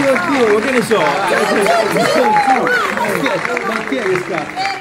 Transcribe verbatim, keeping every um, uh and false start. Zio, zio, che ne so? Ma chi è che scappa?